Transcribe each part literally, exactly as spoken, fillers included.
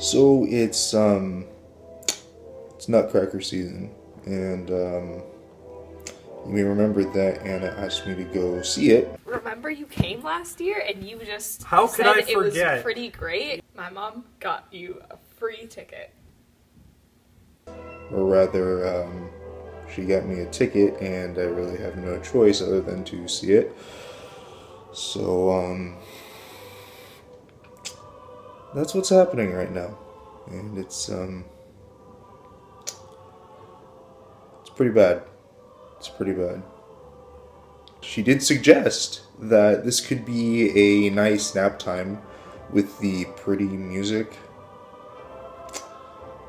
So it's um it's Nutcracker season, and um you may remember that Anna asked me to go see it. Remember you came last year and you just How said could I it forget? was pretty great? My mom got you a free ticket. Or rather, um, she got me a ticket and I really have no choice other than to see it. So, um, that's what's happening right now. And it's, um, it's pretty bad. It's pretty bad. She did suggest that this could be a nice nap time with the pretty music.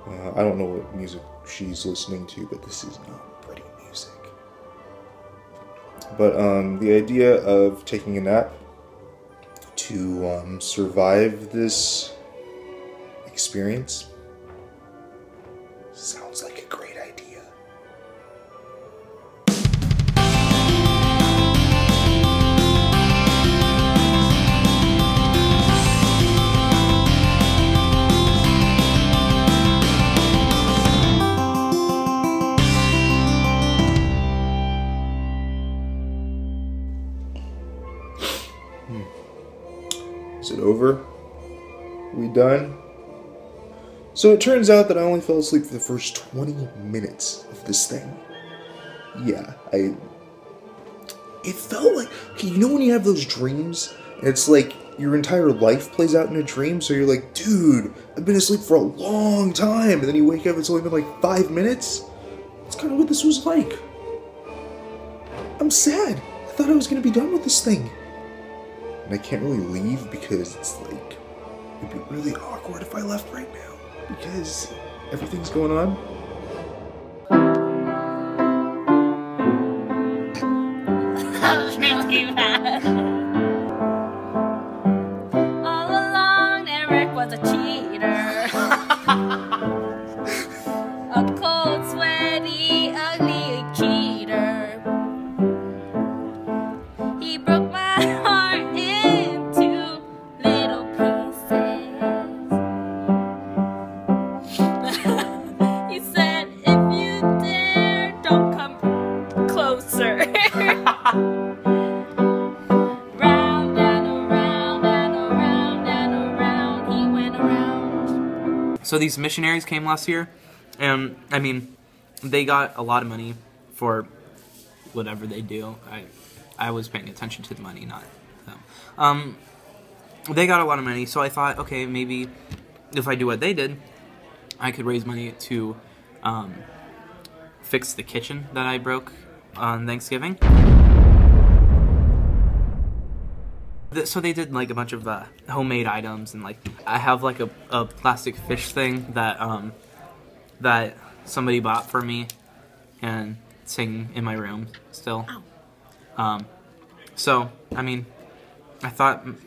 Uh, I don't know what music she's listening to, but this is not pretty music. But um, the idea of taking a nap to um, survive this experience sounds like a great idea. Is it over? We done? So it turns out that I only fell asleep for the first twenty minutes of this thing. Yeah, I... It felt like... Okay, you know when you have those dreams? And it's like your entire life plays out in a dream, so you're like, dude, I've been asleep for a long time. And then you wake up, it's only been like five minutes? That's kind of what this was like. I'm sad. I thought I was going to be done with this thing. And I can't really leave because it's like, it'd be really awkward if I left right now because everything's going on. That was really bad. All along, Eric was a cheater. A cold, sweaty, ugly cheater. He broke my heart. So these missionaries came last year, and I mean, they got a lot of money for whatever they do. I, I was paying attention to the money, not them. Um, they got a lot of money, so I thought, okay, maybe if I do what they did, I could raise money to um, fix the kitchen that I broke on Thanksgiving. So they did like a bunch of uh, homemade items, and like I have like a, a plastic fish thing that um, that somebody bought for me, and it's hanging in my room still. Um, so I mean, I thought m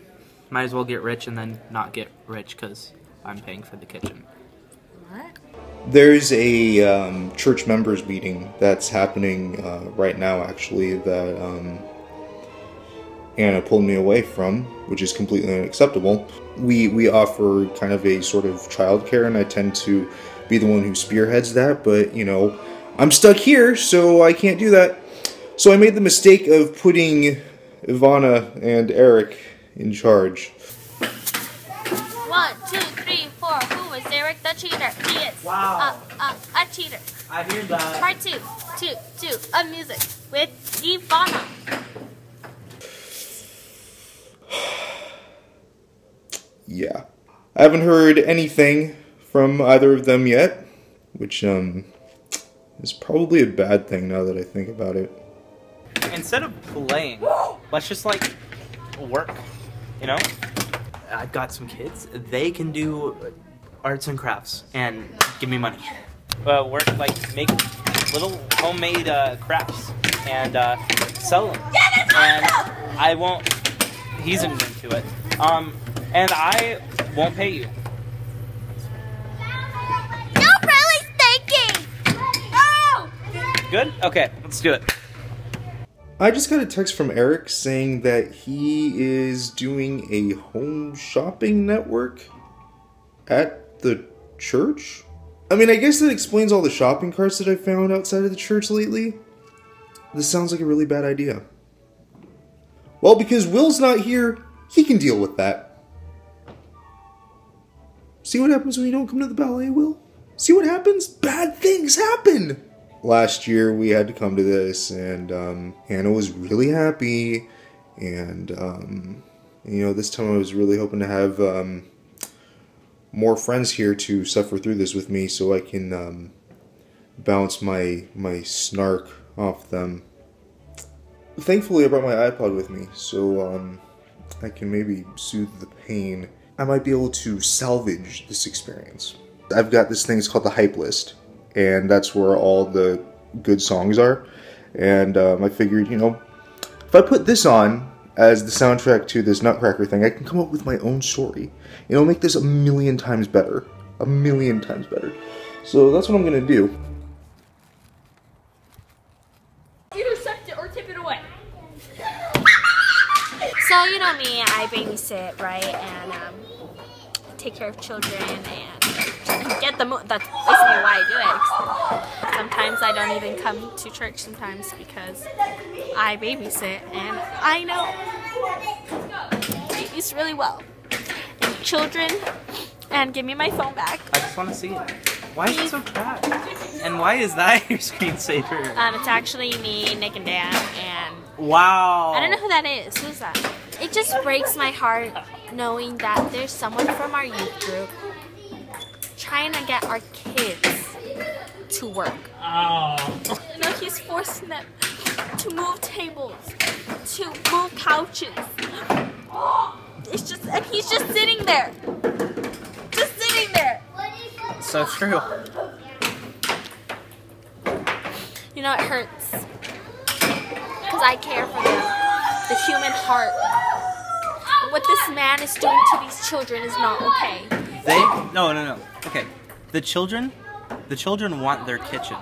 might as well get rich and then not get rich because I'm paying for the kitchen. What? There's a um, church members meeting that's happening uh, right now, actually. That. Um, Anna pulled me away from, which is completely unacceptable. We we offer kind of a sort of childcare, and I tend to be the one who spearheads that, but, you know, I'm stuck here, so I can't do that. So I made the mistake of putting Ivana and Eric in charge. One, two, three, four. Who is Eric the cheater? He is wow. a, a, a cheater. I hear that. Part two, two, two of music with Ivana. Yeah. I haven't heard anything from either of them yet, which um, is probably a bad thing now that I think about it. Instead of playing, let's just like work, you know? I've got some kids. They can do arts and crafts and give me money. Uh, work, like make little homemade uh, crafts and uh, sell them. Yeah, and awesome! I won't, he's into it. Um, And I won't pay you. No really thinking! Oh! Good? Okay, let's do it. I just got a text from Eric saying that he is doing a home shopping network at the church? I mean, I guess that explains all the shopping carts that I've found outside of the church lately. This sounds like a really bad idea. Well, because Will's not here, he can deal with that. See what happens when you don't come to the ballet, Will? See what happens? Bad things happen! Last year, we had to come to this, and um, Hannah was really happy, and, um, you know, this time I was really hoping to have um, more friends here to suffer through this with me so I can um, bounce my, my snark off them. Thankfully, I brought my iPod with me, so um, I can maybe soothe the pain. I might be able to salvage this experience. I've got this thing, it's called the Hype List, and that's where all the good songs are, and um, I figured, you know, if I put this on as the soundtrack to this Nutcracker thing, I can come up with my own story, and it'll make this a million times better, a million times better. So that's what I'm gonna do. Either accept it or tip it away. So you know me, I babysit, right, and um, take care of children, and get the mo that's basically why I do it. Sometimes I don't even come to church sometimes because I babysit, and I know babies really well. And children, and give me my phone back. I just want to see it. Why is it so bad? And why is that your screensaver? Um, it's actually me, Nick, and Dan, and... Wow. I don't know who that is. Who's that? It just breaks my heart knowing that there's someone from our youth group trying to get our kids to work. Oh. You know, he's forcing them to move tables, to move couches. It's just, and he's just sitting there. Just sitting there. So true. You know, it hurts. Because I care for them. The human heart. But what this man is doing to these children is not okay. They, no, no, no. Okay, the children, the children want their kitchen.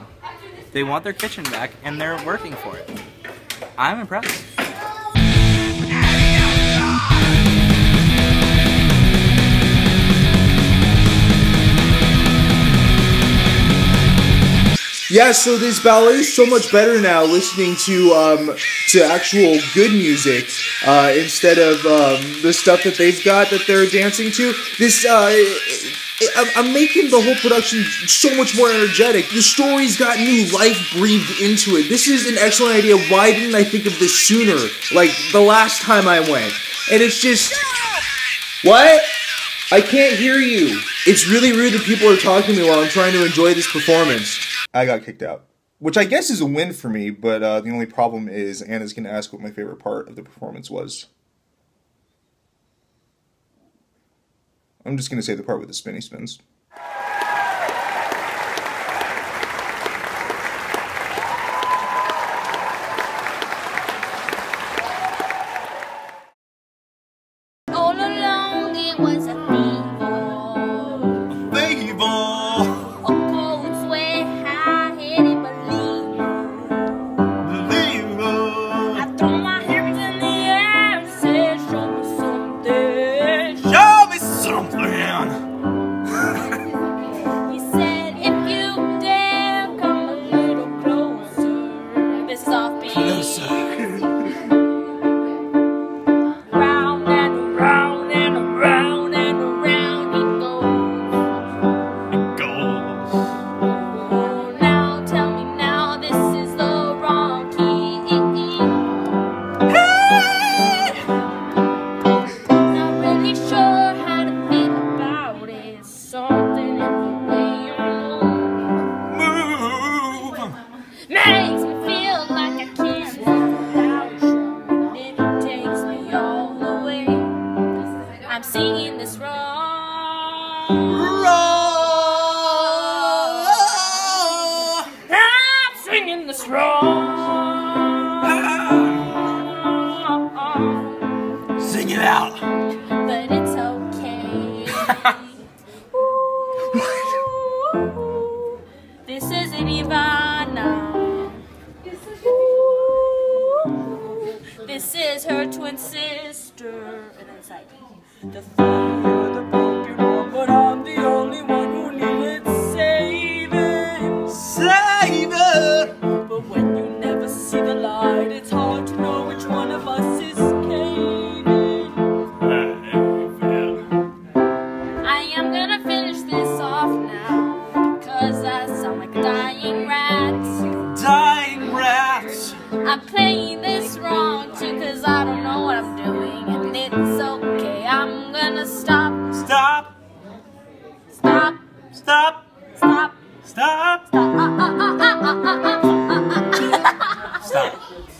They want their kitchen back, and they're working for it. I'm impressed. Yeah, so this ballet is so much better now listening to um, to actual good music uh, instead of um, the stuff that they've got that they're dancing to. This uh, I'm making the whole production so much more energetic. The story's got new life breathed into it. This is an excellent idea. Why didn't I think of this sooner? Like the last time I went, and it's just what? I can't hear you. It's really rude that people are talking to me while I'm trying to enjoy this performance. I got kicked out, which I guess is a win for me, but uh, the only problem is Anna's going to ask what my favorite part of the performance was. I'm just going to say the part with the spinny spins. All along it was a sister, and it's like the fire, the poop, you know, but I'm the only one. Stop! Stop! Stop! Stop! Stop!